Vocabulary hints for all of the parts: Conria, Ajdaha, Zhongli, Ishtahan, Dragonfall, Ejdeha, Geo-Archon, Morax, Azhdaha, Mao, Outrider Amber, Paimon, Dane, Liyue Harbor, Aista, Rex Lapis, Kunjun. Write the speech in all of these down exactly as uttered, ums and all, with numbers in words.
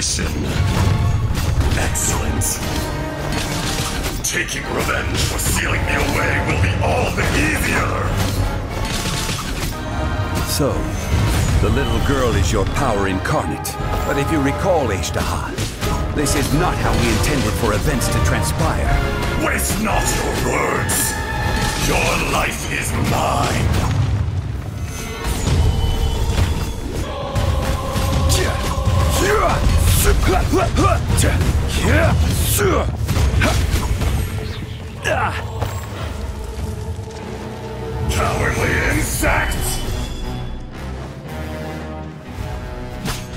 Listen. Excellent. Taking revenge for sealing me away will be all the easier. So, the little girl is your power incarnate. But if you recall, Ejdeha, this is not how we intended for events to transpire. Waste not your words. Your life is mine. Cowardly insect!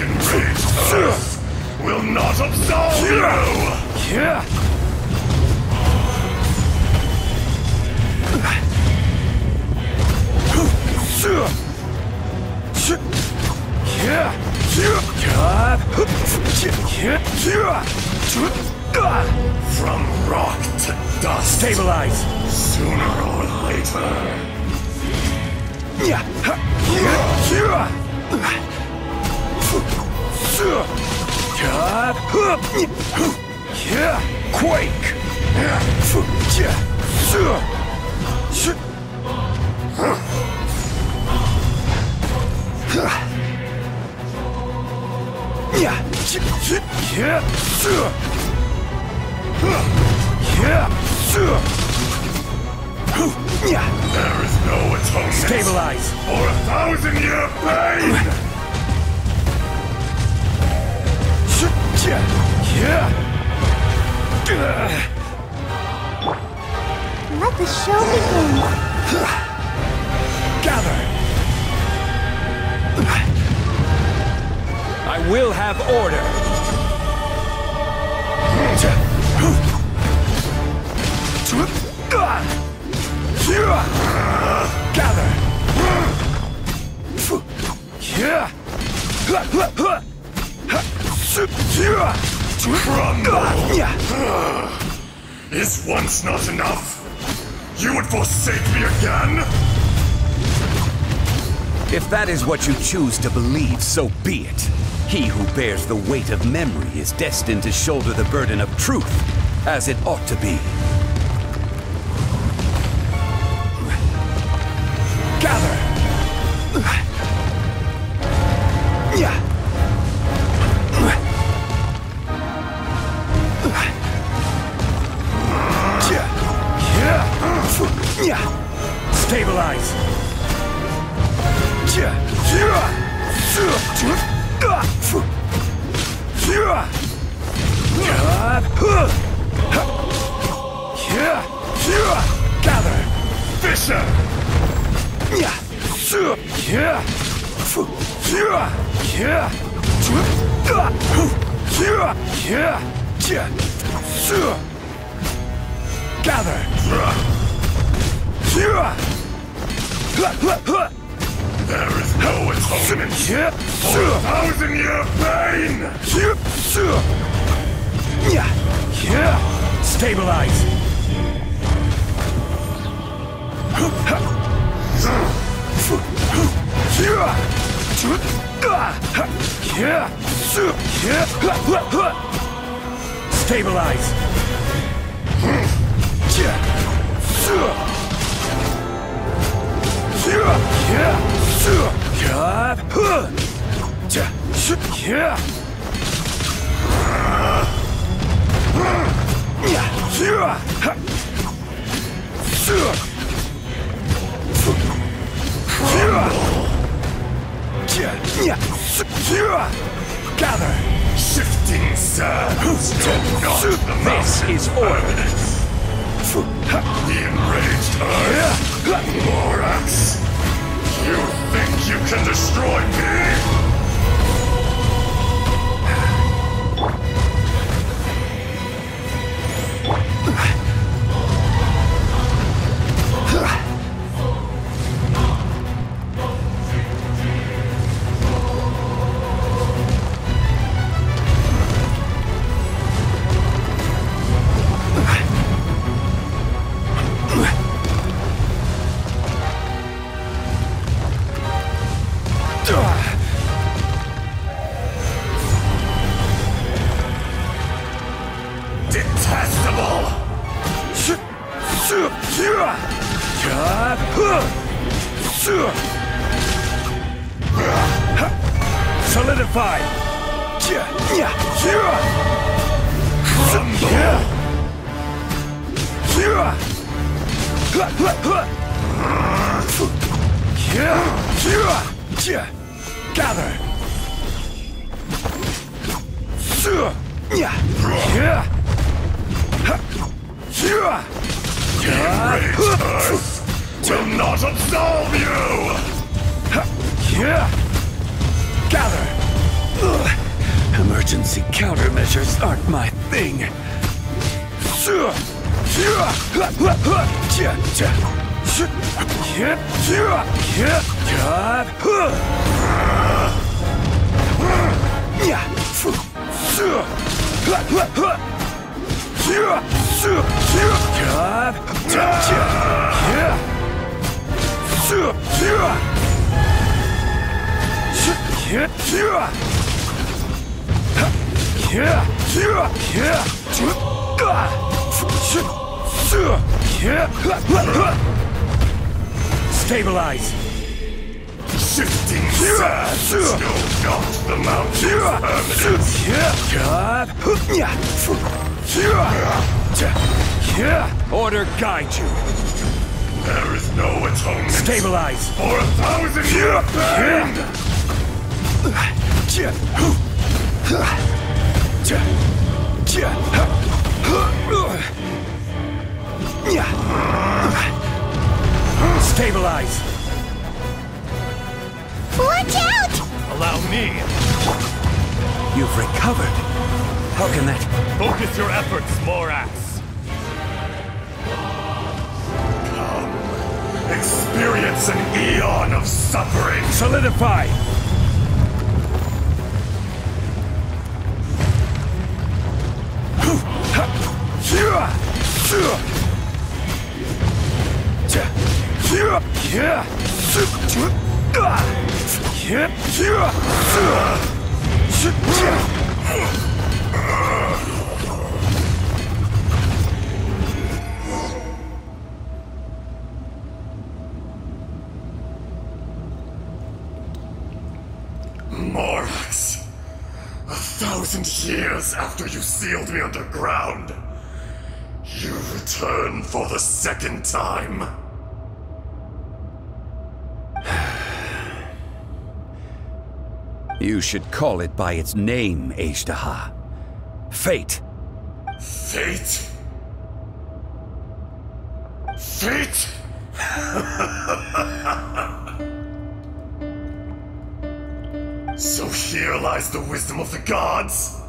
enraged earth will not absolve you. From rock to dust. Stabilize. Sooner or later. Quake. There is no atonement. Stabilize. Or a thousand year pain. Let the show begin. Gather. I will have order. Gather. Crumble. Is once not enough? You would forsake me again? If that is what you choose to believe, so be it. He who bears the weight of memory is destined to shoulder the burden of truth, as it ought to be. Gather. Stabilize. Gather. Fisher. Gather. There is no atonement for a thousand year pain! Stabilize! Stabilize! Stabilize! Gather. Shifting sands. This is orbit. The enraged earth destroy Morax. A thousand years after you sealed me underground, you return for the second time. You should call it by its name, Ejdeha. Fate. Fate? Fate? So here lies the wisdom of the gods.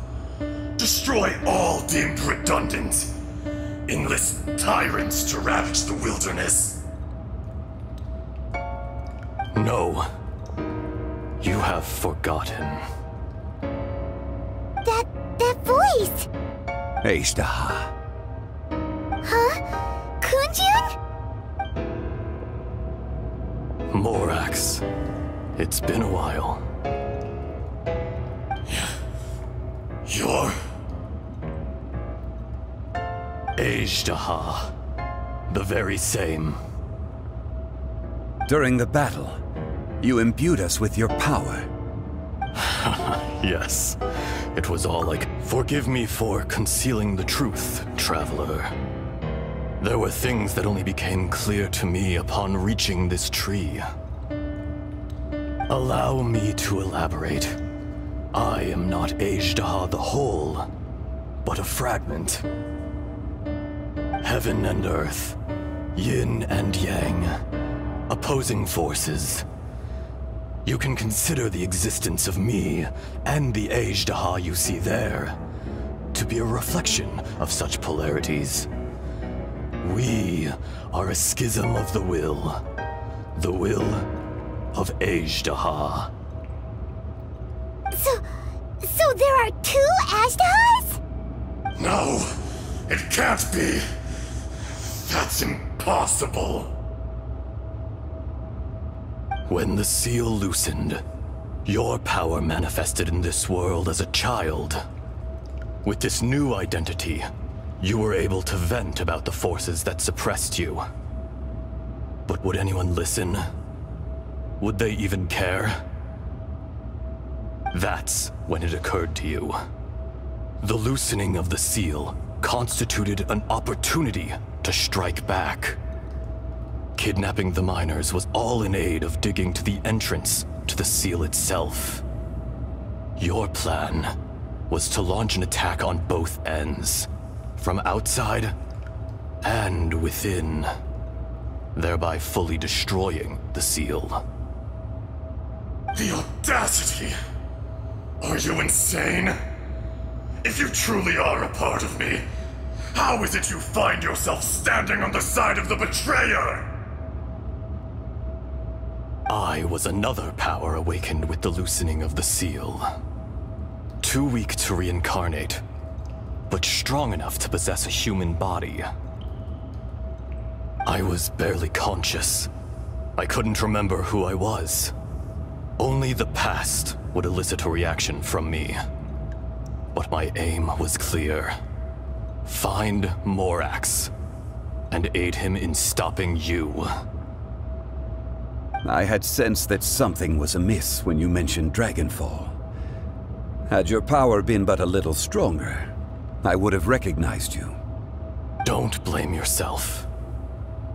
Destroy all deemed redundant. Enlist tyrants to ravage the wilderness. No. You have forgotten. That... that voice! Aista. Huh? Kunjun? Morax. It's been a while. You're... Azhdaha. The very same. During the battle, you imbued us with your power. Yes. It was all like, forgive me for concealing the truth, traveler. There were things that only became clear to me upon reaching this tree. Allow me to elaborate. I am not Azhdaha the whole, but a fragment. Heaven and earth, yin and yang, opposing forces. You can consider the existence of me and the Ajdaha you see there to be a reflection of such polarities. We are a schism of the will, the will of Ajdaha. So, so there are two Ajdahas? No, it can't be. That's impossible. When the seal loosened, your power manifested in this world as a child. With this new identity, you were able to vent about the forces that suppressed you. But would anyone listen? Would they even care? That's when it occurred to you. The loosening of the seal constituted an opportunity to strike back. Kidnapping the miners was all in aid of digging to the entrance to the seal itself. Your plan was to launch an attack on both ends, from outside and within, thereby fully destroying the seal. The audacity! Are you insane? If you truly are a part of me, how is it you find yourself standing on the side of the betrayer? I was another power awakened with the loosening of the seal. Too weak to reincarnate, but strong enough to possess a human body. I was barely conscious. I couldn't remember who I was. Only the past would elicit a reaction from me. But my aim was clear. Find Morax, and aid him in stopping you. I had sensed that something was amiss when you mentioned Dragonfall. Had your power been but a little stronger, I would have recognized you. Don't blame yourself.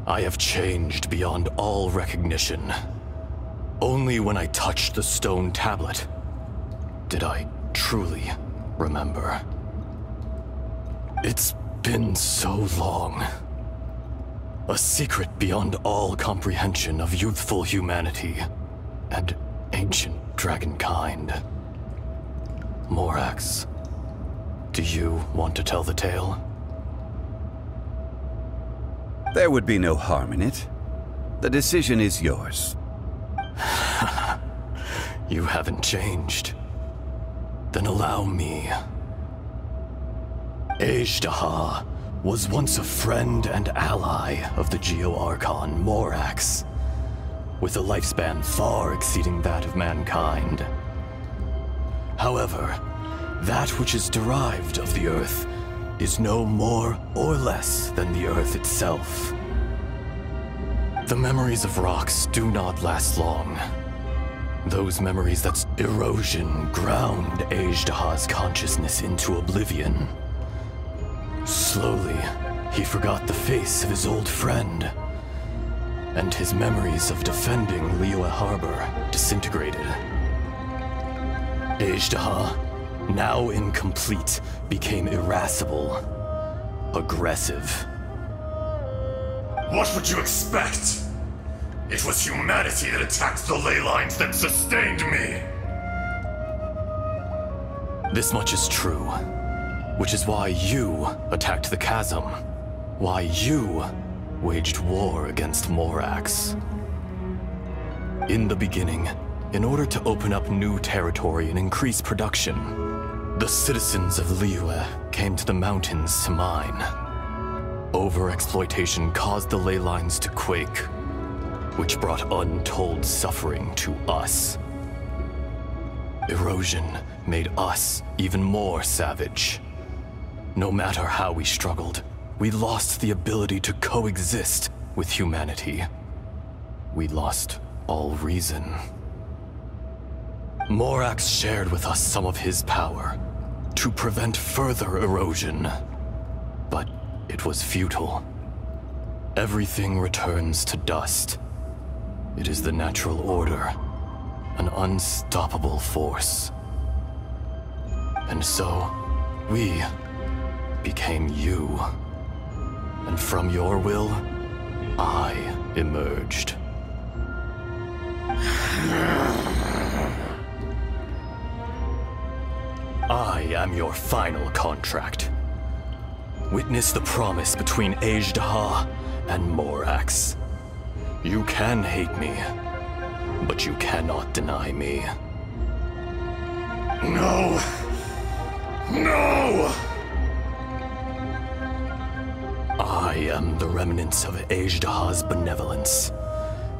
I have changed beyond all recognition. Only when I touched the stone tablet did I truly remember. It's been so long. A secret beyond all comprehension of youthful humanity and ancient dragonkind. Morax, do you want to tell the tale? There would be no harm in it. The decision is yours. You haven't changed. Then allow me. Ejdeha was once a friend and ally of the Geo-Archon Morax, with a lifespan far exceeding that of mankind. However, that which is derived of the Earth is no more or less than the Earth itself. The memories of rocks do not last long. Those memories that erosion ground Ajdaha's consciousness into oblivion. Slowly, he forgot the face of his old friend, and his memories of defending Liyue Harbor disintegrated. Aista, now incomplete, became irascible, aggressive. What would you expect? It was humanity that attacked the ley lines that sustained me! This much is true. Which is why you attacked the chasm, why you waged war against Morax. In the beginning, in order to open up new territory and increase production, the citizens of Liyue came to the mountains to mine. Overexploitation caused the ley lines to quake, which brought untold suffering to us. Erosion made us even more savage. No matter how we struggled, we lost the ability to coexist with humanity. We lost all reason. Morax shared with us some of his power to prevent further erosion, but it was futile. Everything returns to dust. It is the natural order, an unstoppable force. And so, we became you, and from your will, I emerged. I am your final contract. Witness the promise between Ajdaha and Morax. You can hate me, but you cannot deny me. No! No! I am the remnants of Ajdaha's benevolence,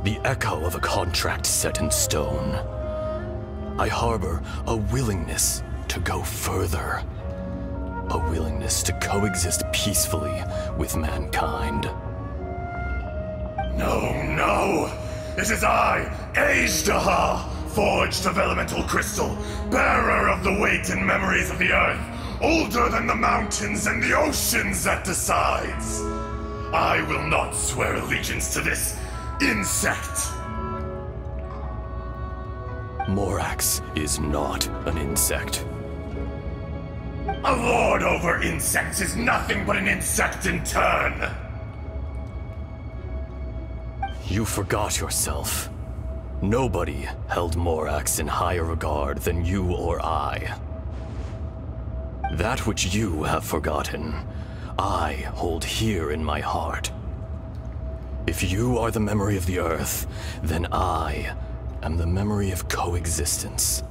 the echo of a contract set in stone. I harbor a willingness to go further, a willingness to coexist peacefully with mankind. No, no! This is I, Ajdaha, forged of elemental crystal, bearer of the weight and memories of the earth, older than the mountains and the oceans that decides. I will not swear allegiance to this insect. Morax is not an insect. A lord over insects is nothing but an insect in turn. You forgot yourself. Nobody held Morax in higher regard than you or I. That which you have forgotten, I hold here in my heart. If you are the memory of the earth, then I am the memory of coexistence.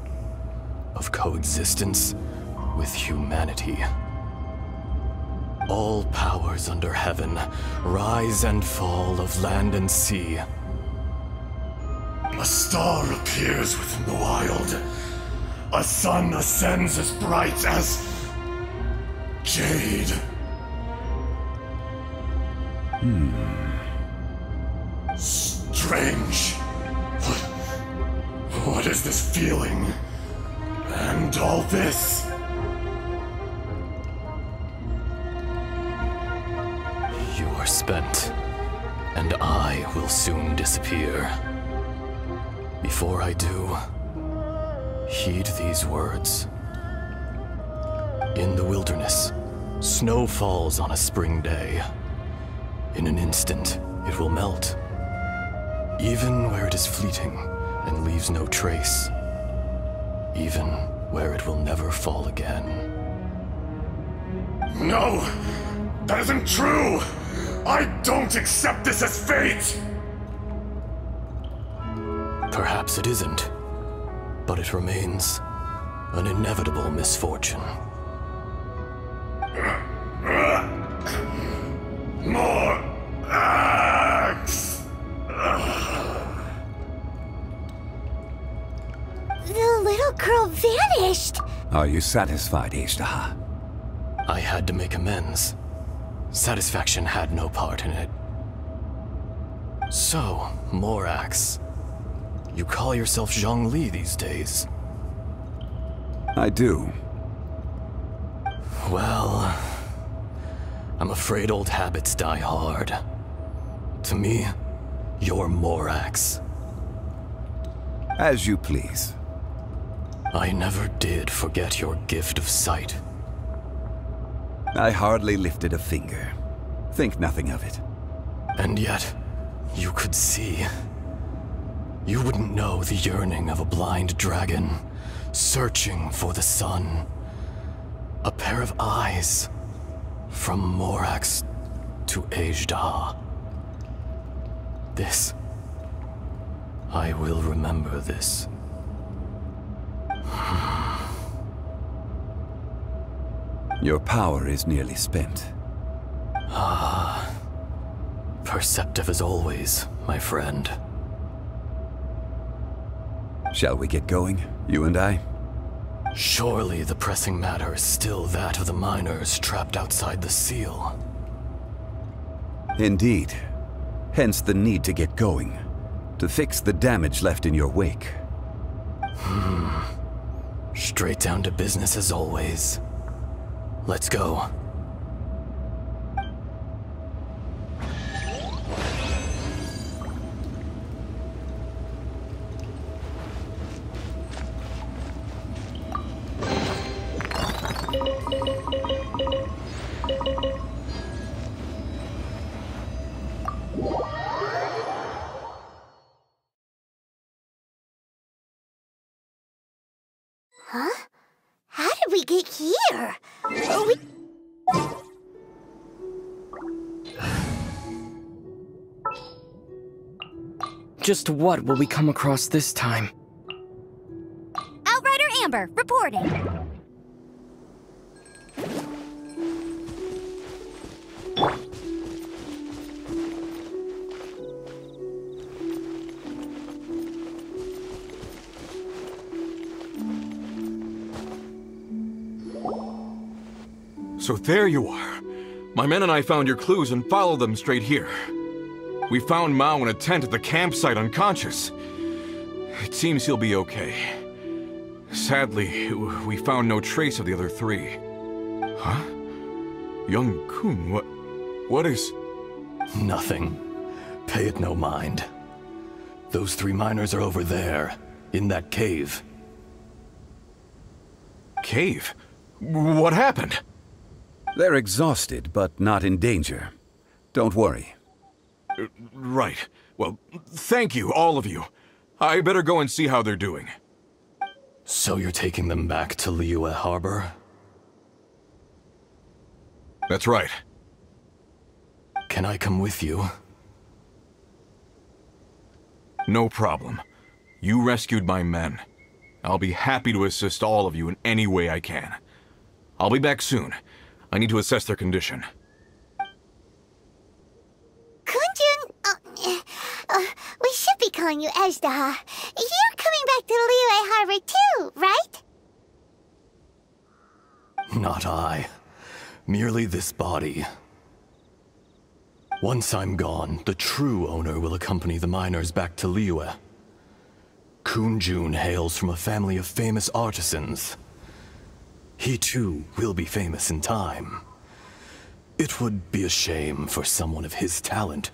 Of coexistence with humanity. All powers under heaven, rise and fall of land and sea. A star appears within the wild. A sun ascends as bright as jade. Hmm. Strange. What, what is this feeling? And all this? You are spent, and I will soon disappear. Before I do, heed these words. In the wilderness, snow falls on a spring day. In an instant, it will melt, even where it is fleeting and leaves no trace, even where it will never fall again. No! That isn't true! I don't accept this as fate! Perhaps it isn't, but it remains an inevitable misfortune. Morax! The little girl vanished! Are you satisfied, Ishtahan? I had to make amends. Satisfaction had no part in it. So, Morax, you call yourself Zhongli these days? I do. Well, I'm afraid old habits die hard. To me, you're Morax. As you please. I never did forget your gift of sight. I hardly lifted a finger. Think nothing of it. And yet, you could see. You wouldn't know the yearning of a blind dragon, searching for the sun. A pair of eyes, from Morax to Ajdaha. This, I will remember this. Your power is nearly spent. Ah, perceptive as always, my friend. Shall we get going, you and I? Surely the pressing matter is still that of the miners trapped outside the seal. Indeed. Hence the need to get going, to fix the damage left in your wake. Hmm. Straight down to business as always. Let's go. How did we get here? Oh, we... Just what will we come across this time? Outrider Amber, reporting. So there you are. My men and I found your clues and followed them straight here. We found Mao in a tent at the campsite, unconscious. It seems he'll be okay. Sadly, we found no trace of the other three. Huh? Young Kun, what... what is... Nothing. Pay it no mind. Those three miners are over there, in that cave. Cave? What happened? They're exhausted, but not in danger. Don't worry. Right. Well, thank you, all of you. I better go and see how they're doing. So you're taking them back to Liyue Harbor? That's right. Can I come with you? No problem. You rescued my men. I'll be happy to assist all of you in any way I can. I'll be back soon. I need to assess their condition. Kunjun, uh, uh, we should be calling you Azhdaha. You're coming back to Liyue Harbor too, right? Not I. Merely this body. Once I'm gone, the true owner will accompany the miners back to Liyue. Kunjun hails from a family of famous artisans. He too will be famous in time. It would be a shame for someone of his talent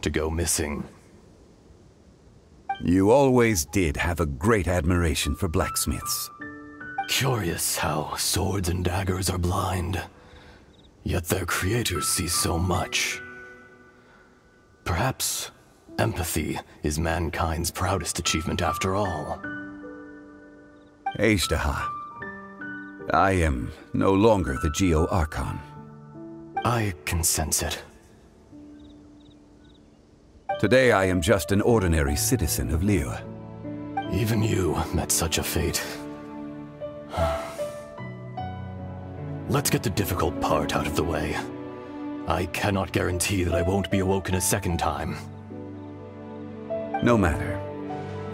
to go missing. You always did have a great admiration for blacksmiths. Curious how swords and daggers are blind, yet their creators see so much. Perhaps empathy is mankind's proudest achievement after all. Ejdeha, I am no longer the Geo-Archon. I can sense it. Today I am just an ordinary citizen of Liyue. Even you met such a fate. Let's get the difficult part out of the way. I cannot guarantee that I won't be awoken a second time. No matter.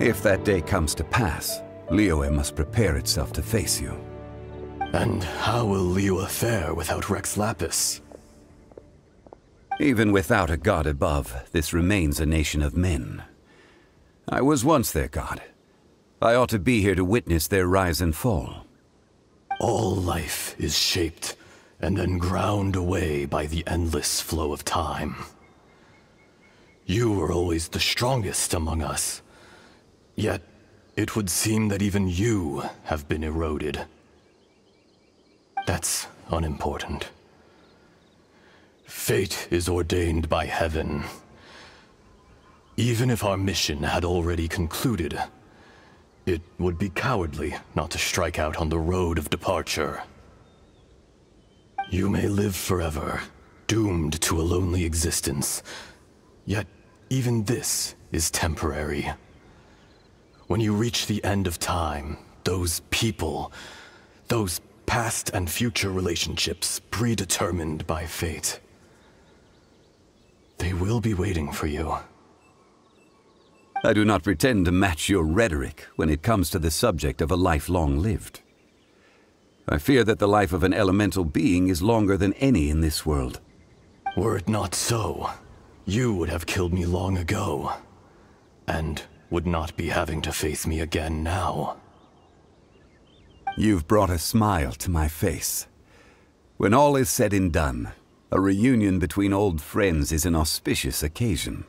If that day comes to pass, Liyue must prepare itself to face you. And how will Liyue fare without Rex Lapis? Even without a god above, this remains a nation of men. I was once their god. I ought to be here to witness their rise and fall. All life is shaped and then ground away by the endless flow of time. You were always the strongest among us. Yet, it would seem that even you have been eroded. That's unimportant. Fate is ordained by heaven. Even if our mission had already concluded, it would be cowardly not to strike out on the road of departure. You may live forever, doomed to a lonely existence, yet even this is temporary. When you reach the end of time, those people, those past and future relationships predetermined by fate, they will be waiting for you. I do not pretend to match your rhetoric when it comes to the subject of a life long lived. I fear that the life of an elemental being is longer than any in this world. Were it not so, you would have killed me long ago, and would not be having to face me again now. You've brought a smile to my face. When all is said and done, a reunion between old friends is an auspicious occasion.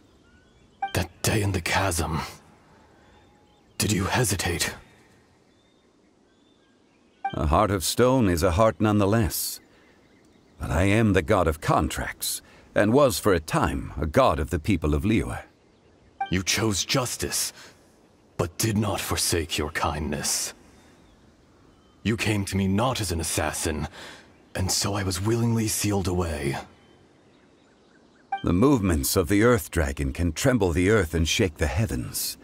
That day in the chasm... did you hesitate? A heart of stone is a heart nonetheless. But I am the god of contracts, and was for a time a god of the people of Liyue. You chose justice, but did not forsake your kindness. You came to me not as an assassin, and so I was willingly sealed away. The movements of the Earth Dragon can tremble the earth and shake the heavens.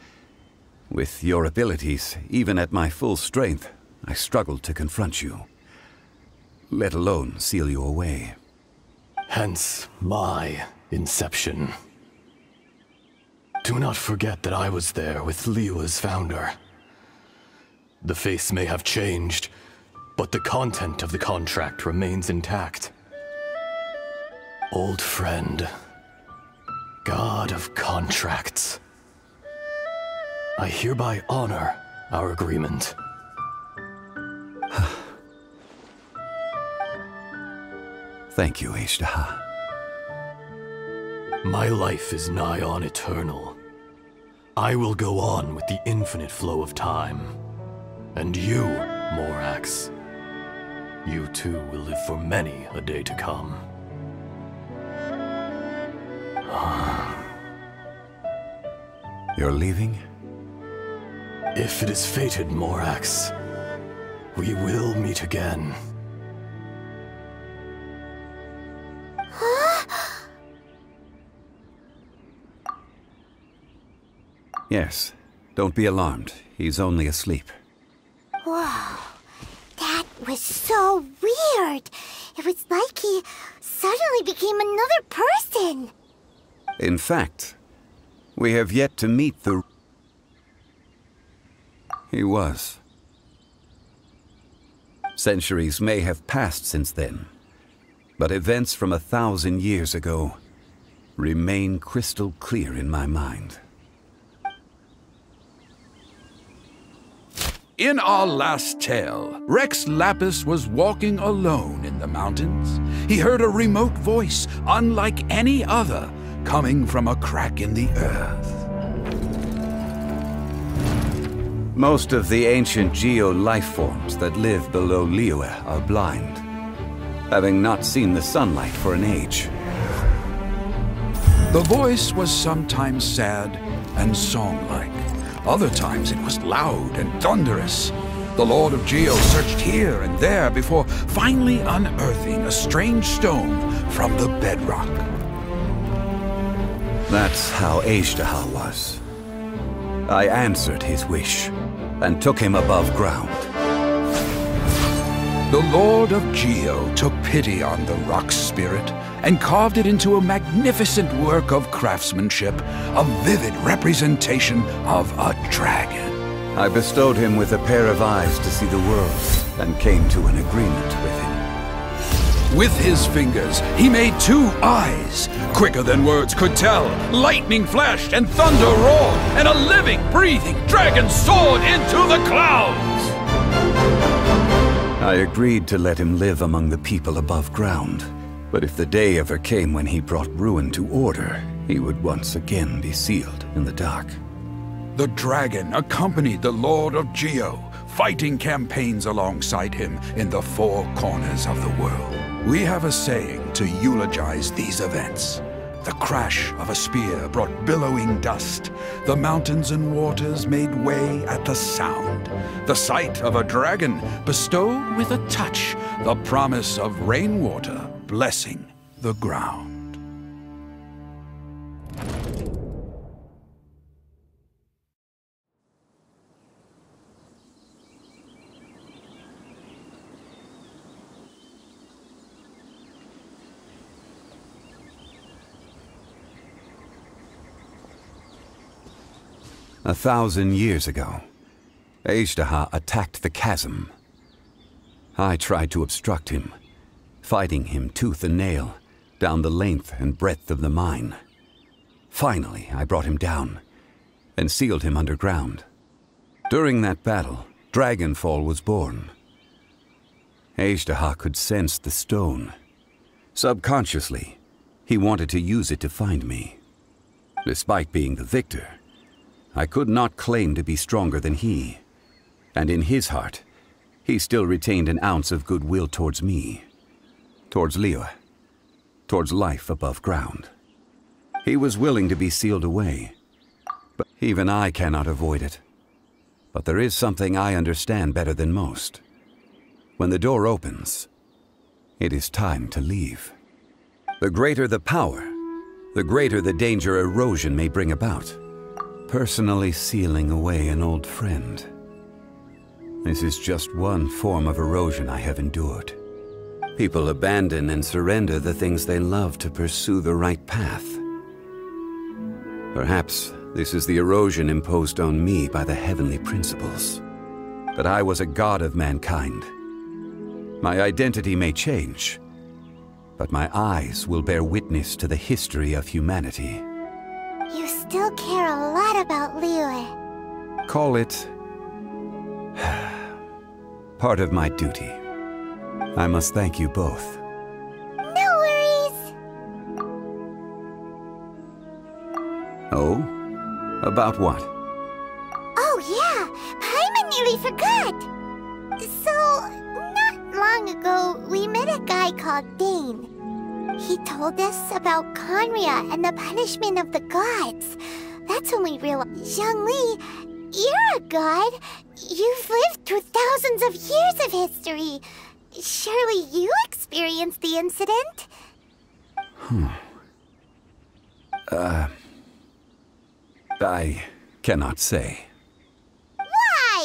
With your abilities, even at my full strength, I struggled to confront you, let alone seal you away. Hence my inception. Do not forget that I was there with Liyue's founder. The face may have changed, but the content of the contract remains intact. Old friend, God of contracts, I hereby honor our agreement. Thank you, Ejdeha. My life is nigh on eternal. I will go on with the infinite flow of time. And you, Morax, you too will live for many a day to come. You're leaving? If it is fated, Morax, we will meet again. Yes. Don't be alarmed. He's only asleep. Whoa. That was so weird. It was like he suddenly became another person. In fact, we have yet to meet the... He was. Centuries may have passed since then, but events from a thousand years ago remain crystal clear in my mind. In our last tale, Rex Lapis was walking alone in the mountains. He heard a remote voice, unlike any other, coming from a crack in the earth. Most of the ancient Geo life forms that live below Liyue are blind, having not seen the sunlight for an age. The voice was sometimes sad and song-like. Other times it was loud and thunderous. The Lord of Geo searched here and there before finally unearthing a strange stone from the bedrock. That's how Aista was. I answered his wish and took him above ground. The Lord of Geo took pity on the rock spirit and carved it into a magnificent work of craftsmanship, a vivid representation of a dragon. I bestowed him with a pair of eyes to see the world, and came to an agreement with him. With his fingers, he made two eyes. Quicker than words could tell, lightning flashed and thunder roared, and a living, breathing dragon soared into the clouds. I agreed to let him live among the people above ground. But if the day ever came when he brought ruin to order, he would once again be sealed in the dark. The dragon accompanied the Lord of Geo, fighting campaigns alongside him in the four corners of the world. We have a saying to eulogize these events. The crash of a spear brought billowing dust. The mountains and waters made way at the sound. The sight of a dragon bestowed with a touch the promise of rainwater blessing the ground. A thousand years ago, Azhdaha attacked the chasm. I tried to obstruct him, fighting him tooth and nail, down the length and breadth of the mine. Finally, I brought him down, and sealed him underground. During that battle, Dragonfall was born. Azhdaha could sense the stone. Subconsciously, he wanted to use it to find me. Despite being the victor, I could not claim to be stronger than he, and in his heart, he still retained an ounce of goodwill towards me. Towards Liyue, towards life above ground. He was willing to be sealed away, but even I cannot avoid it. But there is something I understand better than most. When the door opens, it is time to leave. The greater the power, the greater the danger erosion may bring about. Personally sealing away an old friend. This is just one form of erosion I have endured. People abandon and surrender the things they love to pursue the right path. Perhaps this is the erosion imposed on me by the heavenly principles. But I was a god of mankind. My identity may change, but my eyes will bear witness to the history of humanity. You still care a lot about Liyue. Call it part of my duty. I must thank you both. No worries! Oh? About what? Oh yeah! Paimon nearly forgot! So... long ago, we met a guy called Dane. He told us about Conria and the punishment of the gods. That's when we realized, Zhongli, you're a god. You've lived through thousands of years of history. Surely you experienced the incident? Hmm. Uh... I cannot say. Why?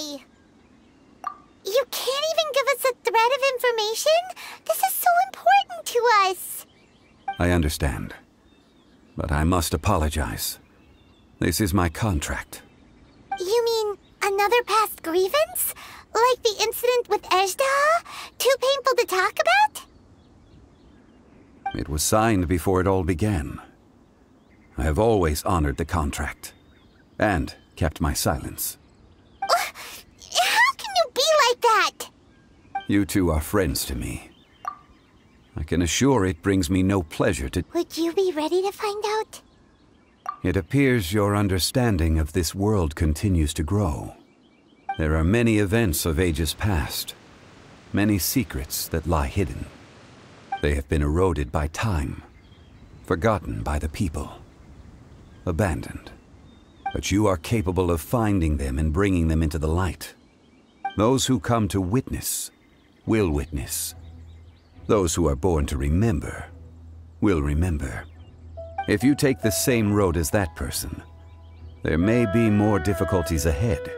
You can't even give us a thread of information? This is so important to us! I understand. But I must apologize. This is my contract. You mean another past grievance? Like the incident with Ejdeha? Too painful to talk about? It was signed before it all began. I have always honored the contract. And kept my silence. That. You two are friends to me. I can assure it brings me no pleasure to... Would you be ready to find out? It appears your understanding of this world continues to grow. There are many events of ages past, many secrets that lie hidden. They have been eroded by time, forgotten by the people, abandoned. But you are capable of finding them and bringing them into the light. Those who come to witness, will witness. Those who are born to remember, will remember. If you take the same road as that person, there may be more difficulties ahead.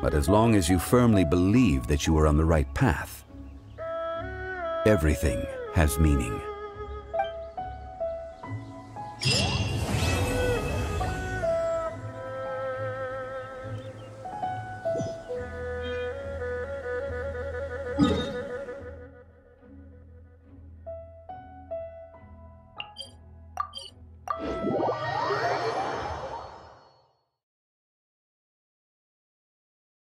But as long as you firmly believe that you are on the right path, everything has meaning.